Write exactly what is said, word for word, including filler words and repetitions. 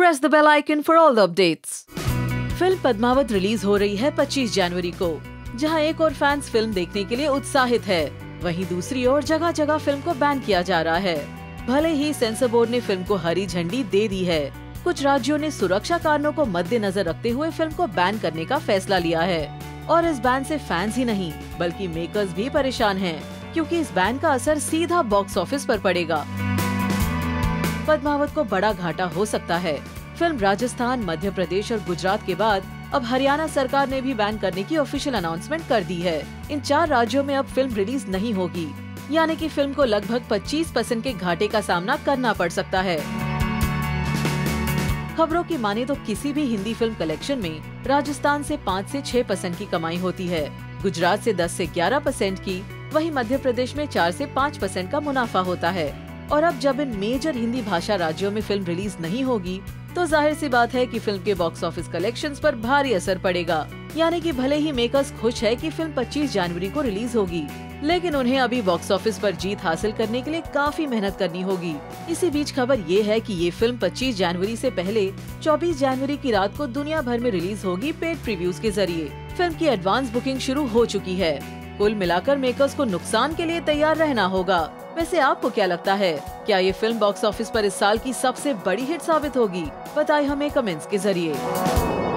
Press the bell icon for all the updates. Film Padmaavat release हो रही है पच्चीस जनवरी को, जहां एक और फैंस फिल्म देखने के लिए उत्साहित है, वहीं दूसरी ओर जगह जगह फिल्म को बैन किया जा रहा है। भले ही सेंसर बोर्ड ने फिल्म को हरी झंडी दे दी है, कुछ राज्यों ने सुरक्षा कारणों को मद्देनजर रखते हुए फिल्म को बैन करने का फैसला लिया है। और इस बैन से फैंस ही नहीं बल्कि मेकर्स भी परेशान हैं, क्योंकि इस बैन का असर सीधा बॉक्स ऑफिस पर पड़ेगा। पद्मावत को बड़ा घाटा हो सकता है। फिल्म राजस्थान, मध्य प्रदेश और गुजरात के बाद अब हरियाणा सरकार ने भी बैन करने की ऑफिशियल अनाउंसमेंट कर दी है। इन चार राज्यों में अब फिल्म रिलीज नहीं होगी, यानी कि फिल्म को लगभग पच्चीस परसेंट के घाटे का सामना करना पड़ सकता है। खबरों की माने तो किसी भी हिंदी फिल्म कलेक्शन में राजस्थान से पाँच से छह परसेंट की कमाई होती है, गुजरात से दस से ग्यारह परसेंट की, वहीं मध्य प्रदेश में चार से पाँच परसेंट का मुनाफा होता है। और अब जब इन मेजर हिंदी भाषा राज्यों में फिल्म रिलीज नहीं होगी तो जाहिर सी बात है कि फिल्म के बॉक्स ऑफिस कलेक्शंस पर भारी असर पड़ेगा। यानी कि भले ही मेकर्स खुश है कि फिल्म पच्चीस जनवरी को रिलीज होगी, लेकिन उन्हें अभी बॉक्स ऑफिस पर जीत हासिल करने के लिए काफी मेहनत करनी होगी। इसी बीच खबर ये है कि ये फिल्म पच्चीस जनवरी से पहले चौबीस जनवरी की रात को दुनिया भर में रिलीज होगी पेड प्रीव्यूज के जरिए। फिल्म की एडवांस बुकिंग शुरू हो चुकी है। कुल मिलाकर मेकर्स को नुकसान के लिए तैयार रहना होगा। वैसे आपको क्या लगता है, क्या ये फिल्म बॉक्स ऑफिस पर इस साल की सबसे बड़ी हिट साबित होगी? बताइए हमें कमेंट्स के जरिए।